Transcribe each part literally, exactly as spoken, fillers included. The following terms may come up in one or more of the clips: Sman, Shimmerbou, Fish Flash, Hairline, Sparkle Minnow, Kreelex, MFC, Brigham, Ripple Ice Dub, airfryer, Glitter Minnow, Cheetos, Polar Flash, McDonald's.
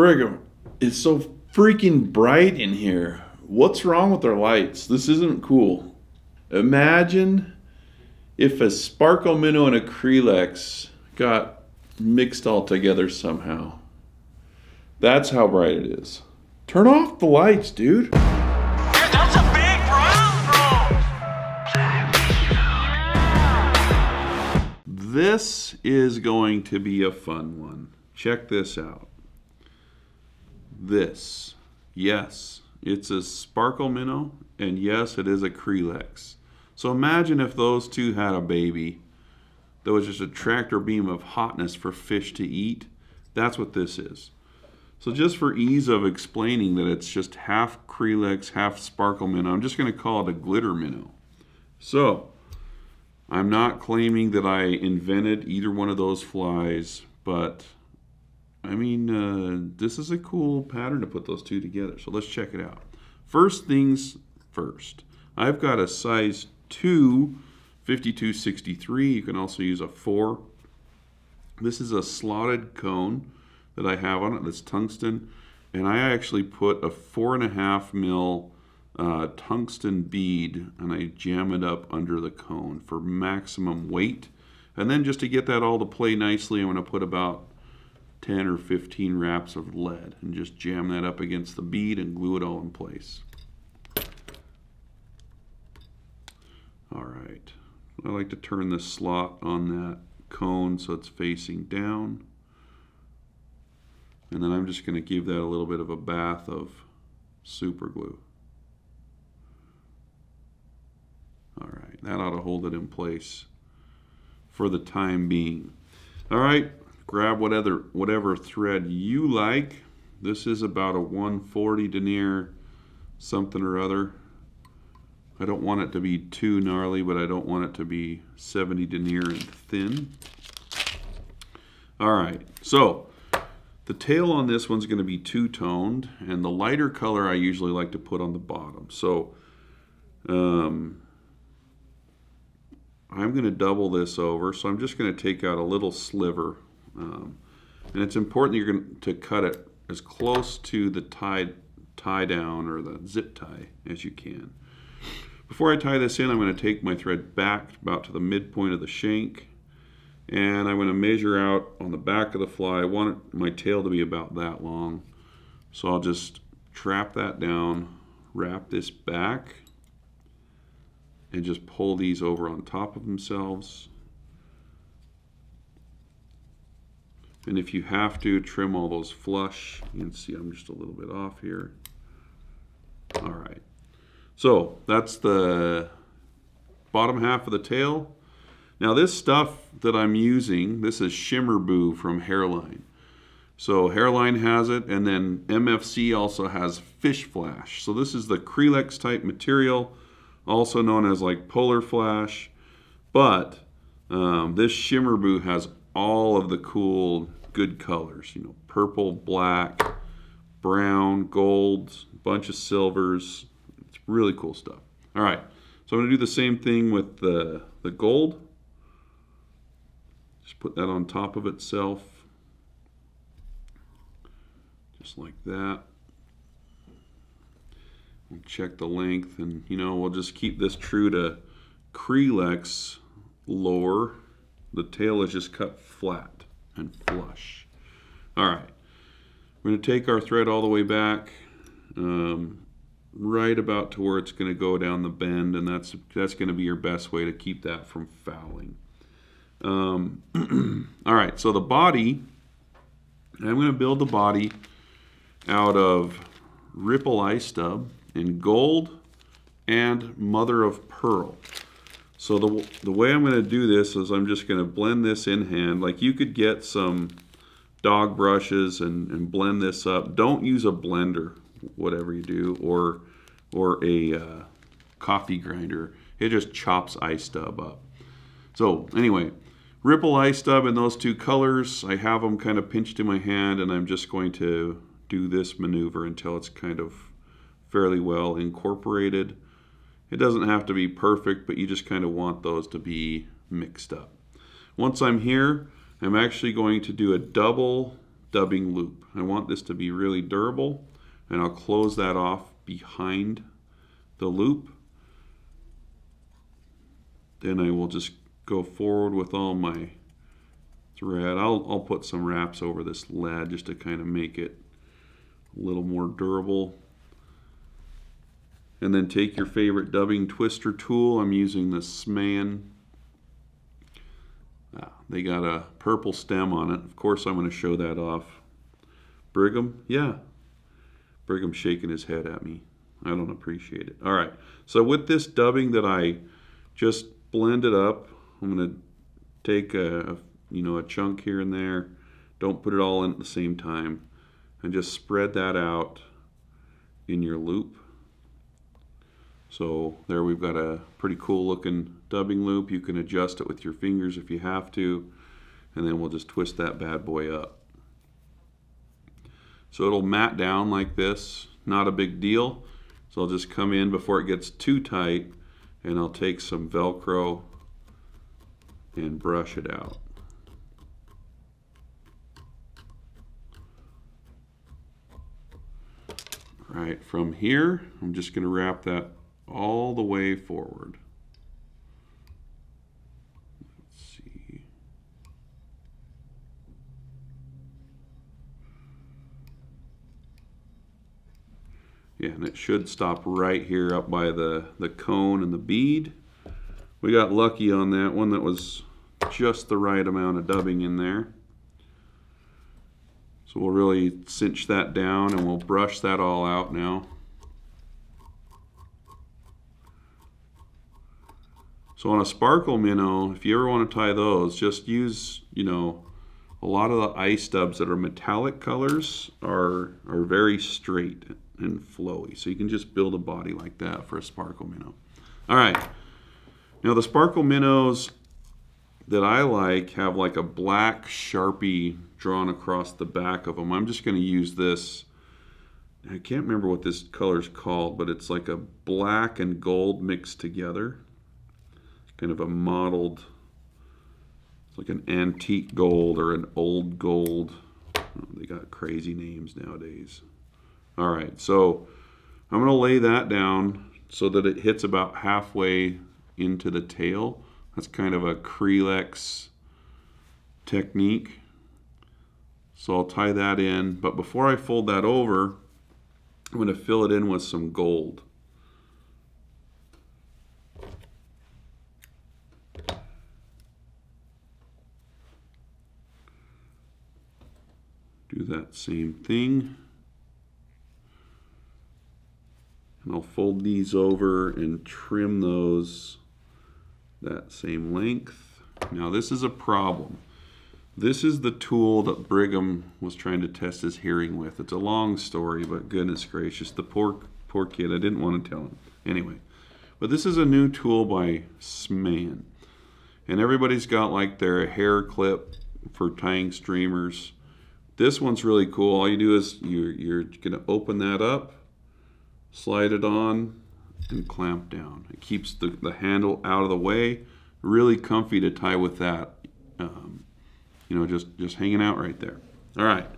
Brigham, it's so freaking bright in here. What's wrong with our lights? This isn't cool. Imagine if a Sparkle Minnow and a Kreelex got mixed all together somehow. That's how bright it is. Turn off the lights, dude. That's a big brown bro. This is going to be a fun one. Check this out. This. Yes, it's a Sparkle Minnow, and yes, it is a Kreelex. So imagine if those two had a baby that was just a tractor beam of hotness for fish to eat. That's what this is. So just for ease of explaining that it's just half Kreelex, half Sparkle Minnow, I'm just going to call it a Glitter Minnow. So I'm not claiming that I invented either one of those flies, but I mean, uh, this is a cool pattern to put those two together. So let's check it out. First things first, I've got a size two, fifty-two sixty-three. You can also use a four. This is a slotted cone that I have on it, that's tungsten, and I actually put a four and a half mil uh, tungsten bead and I jam it up under the cone for maximum weight. And then just to get that all to play nicely, I'm going to put about ten or fifteen wraps of lead and just jam that up against the bead and glue it all in place. All right, I like to turn this slot on that cone so it's facing down. And then I'm just going to give that a little bit of a bath of super glue. All right, that ought to hold it in place for the time being. All right, grab whatever, whatever thread you like. This is about a one forty denier something or other. I don't want it to be too gnarly, but I don't want it to be seventy denier and thin. All right, so the tail on this one's going to be two-toned, and the lighter color I usually like to put on the bottom. So um, I'm going to double this over, so I'm just going to take out a little sliver. Um, and it's important that you're going to cut it as close to the tie, tie down or the zip tie as you can. Before I tie this in, I'm going to take my thread back about to the midpoint of the shank. And I'm going to measure out on the back of the fly. I want my tail to be about that long. So I'll just trap that down, wrap this back, and just pull these over on top of themselves. And if you have to, trim all those flush. You can see I'm just a little bit off here. All right. So that's the bottom half of the tail. Now this stuff that I'm using, this is Shimmerbou from Hairline. So Hairline has it, and then M F C also has Fish Flash. So this is the Kreelex type material, also known as like Polar Flash. But um, this Shimmerbou has all of the cool, good colors. You know, purple, black, brown, gold, bunch of silvers. It's really cool stuff. All right, so I'm gonna do the same thing with the, the gold. Just put that on top of itself, just like that. We'll check the length, and you know, we'll just keep this true to Kreelex lore. The tail is just cut flat and flush. All right, we're going to take our thread all the way back, um, right about to where it's going to go down the bend, and that's that's going to be your best way to keep that from fouling. Um, all right, so the body, I'm going to build the body out of Ripple Ice Dub in gold and mother of pearl. So the, the way I'm going to do this is I'm just going to blend this in hand. Like, you could get some dog brushes and, and blend this up. Don't use a blender, whatever you do, or, or a uh, coffee grinder. It just chops Ice Dub up. So anyway, Ripple Ice Dub in those two colors, I have them kind of pinched in my hand, and I'm just going to do this maneuver until it's kind of fairly well incorporated. It doesn't have to be perfect, but you just kind of want those to be mixed up. Once I'm here, I'm actually going to do a double dubbing loop. I want this to be really durable, and I'll close that off behind the loop. Then I will just go forward with all my thread. I'll, I'll put some wraps over this lead just to kind of make it a little more durable. And then take your favorite dubbing twister tool. I'm using the Sman. Ah, they got a purple stem on it. Of course I'm going to show that off. Brigham? Yeah. Brigham's shaking his head at me. I don't appreciate it. Alright, so with this dubbing that I just blended up, I'm going to take a, a, you know, a chunk here and there. Don't put it all in at the same time. And just spread that out in your loop. So there we've got a pretty cool looking dubbing loop. You can adjust it with your fingers if you have to, and then we'll just twist that bad boy up. So it'll mat down like this, not a big deal. So I'll just come in before it gets too tight, and I'll take some Velcro and brush it out. All right, from here, I'm just going to wrap that all the way forward. Let's see. Yeah, and it should stop right here up by the, the cone and the bead. We got lucky on that one. That was just the right amount of dubbing in there. So we'll really cinch that down, and we'll brush that all out now. So on a Sparkle Minnow, if you ever want to tie those, just use, you know, a lot of the ice dubs that are metallic colors are, are very straight and flowy. So you can just build a body like that for a Sparkle Minnow. All right. Now the Sparkle Minnows that I like have like a black Sharpie drawn across the back of them. I'm just going to use this. I can't remember what this color is called, but it's like a black and gold mixed together. Kind of a mottled, it's like an antique gold or an old gold. Oh, they got crazy names nowadays. All right, so I'm going to lay that down so that it hits about halfway into the tail. That's kind of a Kreelex technique. So I'll tie that in, but before I fold that over, I'm going to fill it in with some gold. Do that same thing, and I'll fold these over and trim those that same length. Now this is a problem. This is the tool that Brigham was trying to test his hearing with. It's a long story, but goodness gracious, the poor poor kid, I didn't want to tell him. Anyway, but this is a new tool by Sman, and everybody's got like their hair clip for tying streamers. This one's really cool. All you do is you're, you're going to open that up, slide it on, and clamp down. It keeps the, the handle out of the way. Really comfy to tie with that. Um, you know, just, just hanging out right there. All right.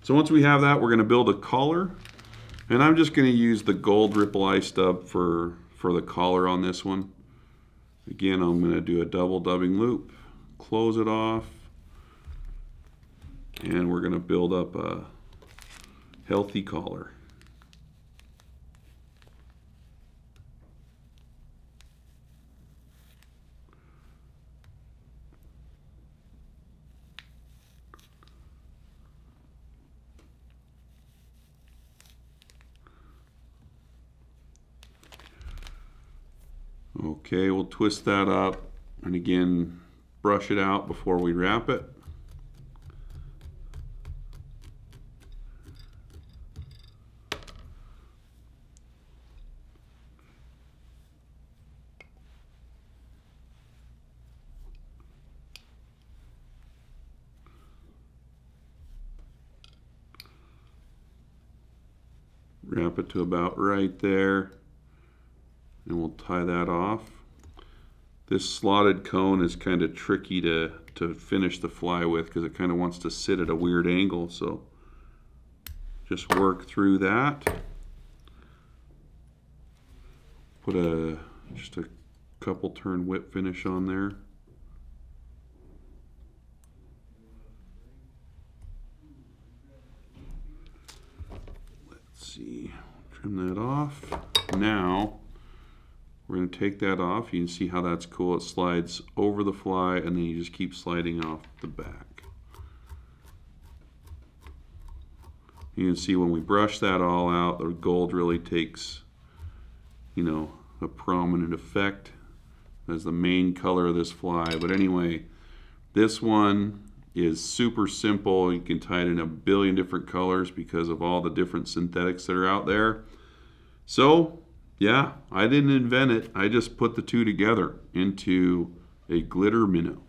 So once we have that, we're going to build a collar. And I'm just going to use the gold Ripple Ice Dub for, for the collar on this one. Again, I'm going to do a double dubbing loop, close it off. And we're going to build up a healthy collar. Okay, we'll twist that up and again brush it out before we wrap it. Wrap it to about right there, and we'll tie that off. This slotted cone is kind of tricky to, to finish the fly with because it kind of wants to sit at a weird angle. So just work through that. Put a just a couple turn whip finish on there. Let's see, trim that off. Now we're going to take that off. You can see how that's cool. It slides over the fly and then you just keep sliding off the back. You can see when we brush that all out, the gold really takes, you know, a prominent effect as the main color of this fly. But anyway, this one is super simple. You can tie it in a billion different colors because of all the different synthetics that are out there. So yeah, I didn't invent it. I just put the two together into a glitter minnow.